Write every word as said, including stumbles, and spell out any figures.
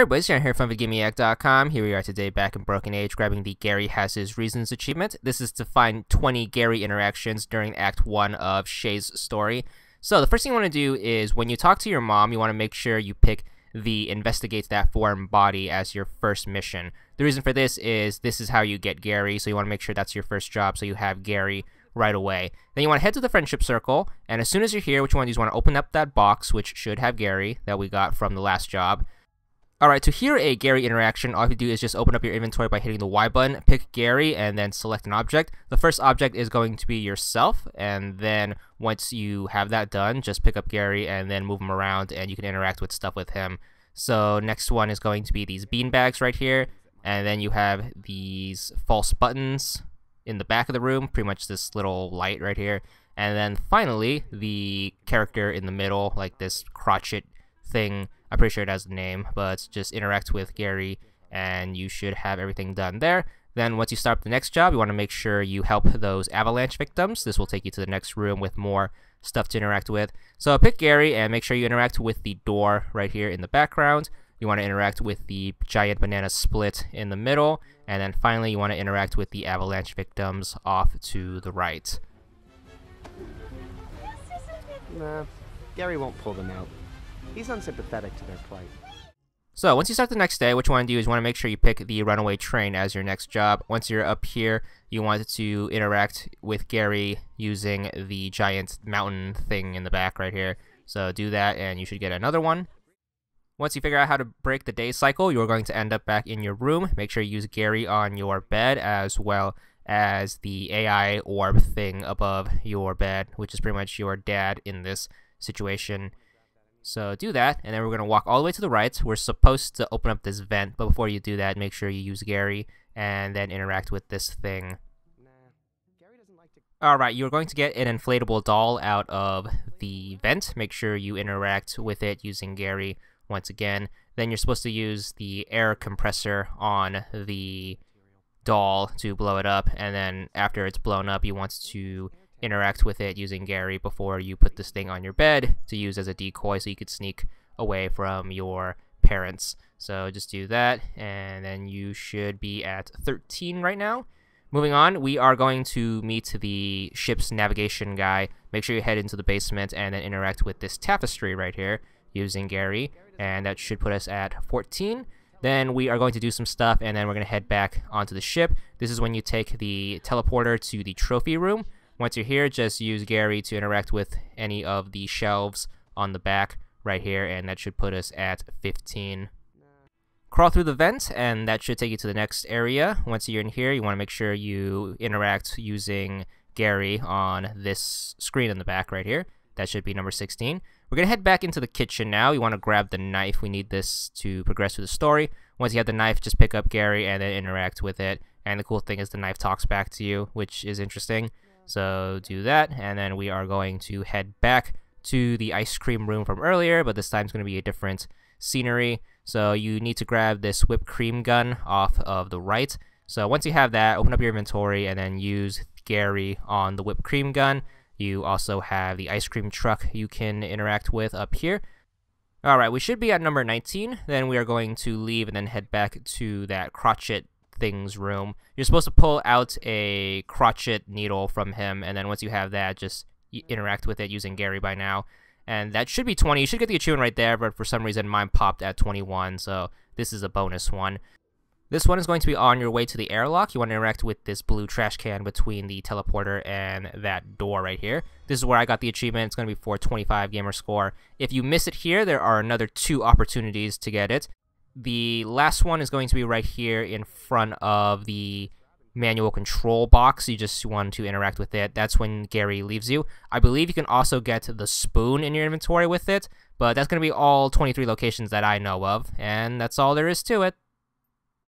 Alright boys, you're here from VidGamiac dot com. Here we are today back in Broken Age grabbing the Gary Has His Reasons achievement. This is to find twenty Gary interactions during Act one of Shay's story. So the first thing you want to do is when you talk to your mom, you want to make sure you pick the investigate that foreign body as your first mission. The reason for this is this is how you get Gary, so you want to make sure that's your first job so you have Gary right away. Then you want to head to the Friendship Circle, and as soon as you're here, what you want to do is you want to open up that box, which should have Gary that we got from the last job. Alright, to hear a Gary interaction, all you have to do is just open up your inventory by hitting the Y button, pick Gary, and then select an object. The first object is going to be yourself, and then once you have that done, just pick up Gary and then move him around, and you can interact with stuff with him. So next one is going to be these beanbags right here, and then you have these false buttons in the back of the room, pretty much this little light right here. And then finally, the character in the middle, like this crotchet thing. I'm pretty sure it has a name, but just interact with Gary and you should have everything done there. Then once you start up the next job, you want to make sure you help those avalanche victims. This will take you to the next room with more stuff to interact with. So pick Gary and make sure you interact with the door right here in the background. You want to interact with the giant banana split in the middle. And then finally, you want to interact with the avalanche victims off to the right. Nah, Gary won't pull them out. He's unsympathetic to their plight. So once you start the next day, what you want to do is you want to make sure you pick the runaway train as your next job. Once you're up here, you want to interact with Gary using the giant mountain thing in the back right here. So do that and you should get another one. Once you figure out how to break the day cycle, you're going to end up back in your room. Make sure you use Gary on your bed as well as the A I orb thing above your bed, which is pretty much your dad in this situation. So do that, and then we're going to walk all the way to the right. We're supposed to open up this vent, but before you do that, make sure you use Gary and then interact with this thing. Nah, Gary doesn't like to... Alright, you're going to get an inflatable doll out of the vent. Make sure you interact with it using Gary once again. Then you're supposed to use the air compressor on the doll to blow it up, and then after it's blown up, you want to interact with it using Gary before you put this thing on your bed to use as a decoy so you could sneak away from your parents. So just do that, and then you should be at thirteen right now. Moving on, we are going to meet the ship's navigation guy. Make sure you head into the basement and then interact with this tapestry right here using Gary, and that should put us at fourteen. Then we are going to do some stuff, and then we're going to head back onto the ship. This is when you take the teleporter to the trophy room. Once you're here, just use Gary to interact with any of the shelves on the back right here, and that should put us at fifteen. Crawl through the vent, and that should take you to the next area. Once you're in here, you want to make sure you interact using Gary on this screen in the back right here. That should be number sixteen. We're going to head back into the kitchen now. You want to grab the knife. We need this to progress through the story. Once you have the knife, just pick up Gary and then interact with it. And the cool thing is the knife talks back to you, which is interesting. So do that, and then we are going to head back to the ice cream room from earlier, but this time it's going to be a different scenery. So you need to grab this whipped cream gun off of the right. So once you have that, open up your inventory and then use Gary on the whipped cream gun. You also have the ice cream truck you can interact with up here. Alright, we should be at number nineteen. Then we are going to leave and then head back to that crotchet things room. You're supposed to pull out a crotchet needle from him, and then once you have that, just interact with it using Gary by now, and that should be twenty. You should get the achievement right there, but for some reason mine popped at twenty-one, so this is a bonus one. This one is going to be on your way to the airlock. You want to interact with this blue trash can between the teleporter and that door right here. This is where I got the achievement. It's going to be for twenty-five gamer score. If you miss it here, there are another two opportunities to get it. The last one is going to be right here in front of the manual control box. You just want to interact with it. That's when Gary leaves you. I believe you can also get the spoon in your inventory with it, but that's going to be all twenty-three locations that I know of, and that's all there is to it.